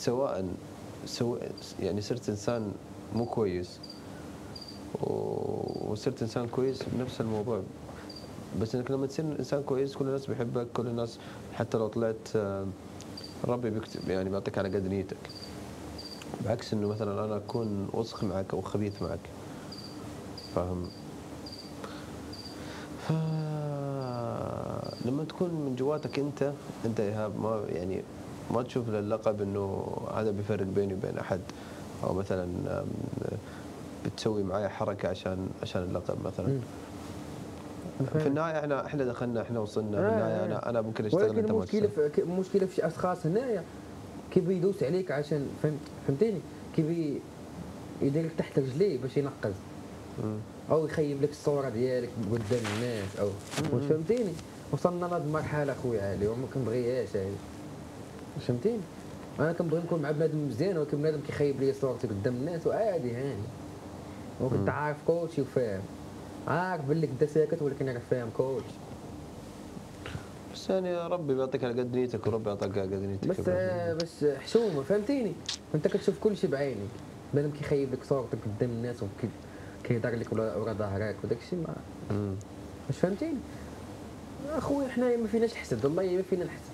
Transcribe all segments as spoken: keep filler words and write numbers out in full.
سواء سواء يعني صرت انسان مو كويس وصرت انسان كويس بنفس الموضوع، بس انك لما تصير انسان كويس كل الناس بيحبك، كل الناس حتى لو طلعت ربي بيكتب يعني بيعطيك على قد نيتك، بعكس انه مثلا انا اكون وسخ معك او خبيث معك، فاهم؟ ف لما تكون من جواتك انت انت ايهاب ما يعني ما تشوف للقب انه هذا بيفرق بيني وبين احد، او مثلا بتسوي معايا حركه عشان عشان اللقب مثلا. في النهايه احنا احنا دخلنا احنا وصلنا في النهايه، انا انا ممكن اشتغل انت ما تشتغل. ولكن المشكله المشكله في اشخاص هنايا كيف يدوس عليك عشان فهمت فهمتني؟ كيف يدير لك تحت رجليه باش ينقز، او يخيب لك الصوره ديالك قدام الناس، او فهمتيني؟ وصلنا لهاد المرحله خويا علي وما كنبغيهاش هادي، فهمتيني؟ انا كنبغي نكون مع بنادم مزيان، ولكن بنادم كيخيب لي صورتي قدام الناس وعادي هاني، وكنت عارف كلشي وفاهم، عارف بلي انت ساكت ولكن انا فاهم كلشي. بس يعني ربي بيعطيك على قد نيتك وربي يعطيك على قد نيتك. بس آه بس حشومه، فهمتيني؟ انت كتشوف كلشي بعينك، بنادم كيخيب لك صورتك قدام الناس وكيدار لك ورا ظهرك وداك الشيء ما واش فهمتيني؟ اخويا حنايا ما فيناش الحسد، والله ما فينا الحسد.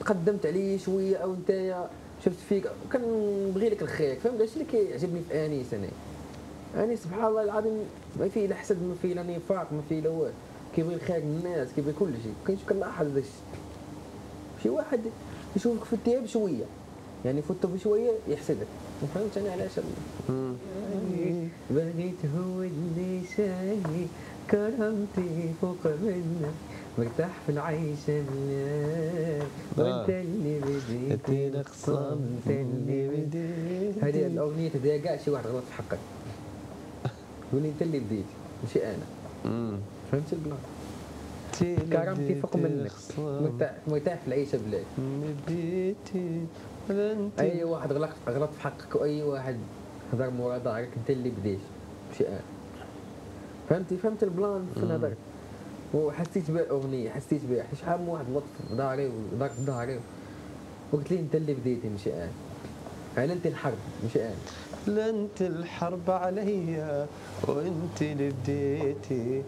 تقدمت عليه شويه او نتايا شفت فيك كنبغي لك الخير، فهمت؟ داكشي اللي كيعجبني في انيس انا. انيس سبحان الله العظيم ما فيه لا حسد، ما فيه لا نفاق، ما فيه لا والو، كيبغي الخير للناس، كيبغي كل شيء، كنشوف كنلاحظ داكشي. شي واحد يشوفك في الثياب شويه، يعني فوتو بشويه يحسدك، ما فهمتش انا علاش. بغيت هو اللي شايف كرامتي فوق منك، مرتاح في العيش النار، وانت اللي بديتي نقصان، انت اللي بديتي. هذه الاغنيه تبدا كاع شي واحد غلط في حقك، قولي انت اللي بديتي ماشي انا. امم فهمت البلان؟ كرامتي فوق منك، مرتاح مرتاح في العيشه بلاك. بديتي اي واحد غلط غلط في حقك، واي واحد هضر مورا ظهرك، انت اللي بديتي ماشي انا. فهمتي؟ فهمت البلان في نظرك، وحسيت بها الاغنيه، حسيت بها شحال من واحد وقت في ظهري وضرب في ظهري، وقلت لي انت اللي بديتي ماشي انا، اعلنت الحرب ماشي انا، اعلنت الحرب عليا وانت اللي بديتي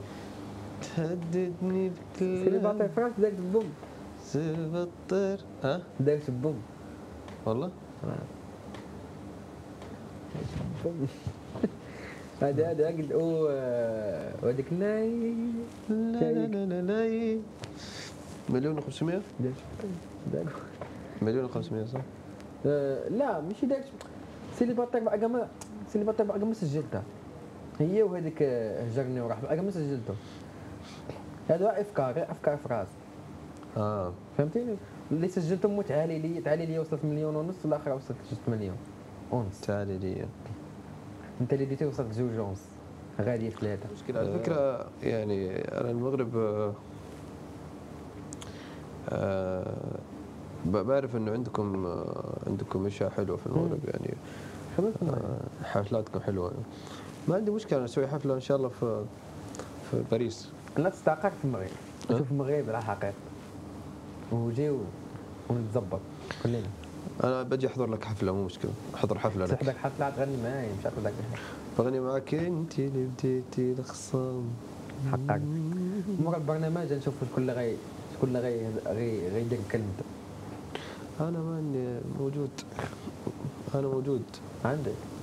تهددني بكل. سير باطي فراس داك البوم، سير بطير ها داك البوم والله هذا هذا قلت او هذيك ناي لا لا لا لا مليون وخمسمية داك مليون وخمسمية صح؟ لا ماشي داك سيلي باطيك باكما سيلي باطيك باكما سجلتها هي وهذيك هجرني وراح باكما سجلتهم. هذا افكار افكار في راسي اه فهمتيني؟ اللي سجلتهم متعالي لي تعالي لي وصلت مليون ونص، والاخر وصلت جوج مليون ونص تعالي لي. انت اللي بديتي وصلت زوج ونص غادي ثلاثه. المشكله على فكره يعني انا المغرب آه آه بعرف انه عندكم آه عندكم اشياء حلوه في المغرب يعني آه حفلاتكم حلوه. ما عندي مشكله نسوي حفله ان شاء الله في في باريس. انا استقرت في المغرب، نشوف المغرب على حقيقه وجيو ونتظبط كلنا. أنا بجي أحضر لك حفلة مو مشكلة، أحضر حفلة لك. تحضر حفلة تغني معايا مش هاخذ لك بغني معاك أنت اللي بديتي الخصام. حقك. مرة البرنامج نشوف شكون اللي غي شكون اللي غي غي غيدير كلمته. أنا ماني موجود. أنا موجود. عندك.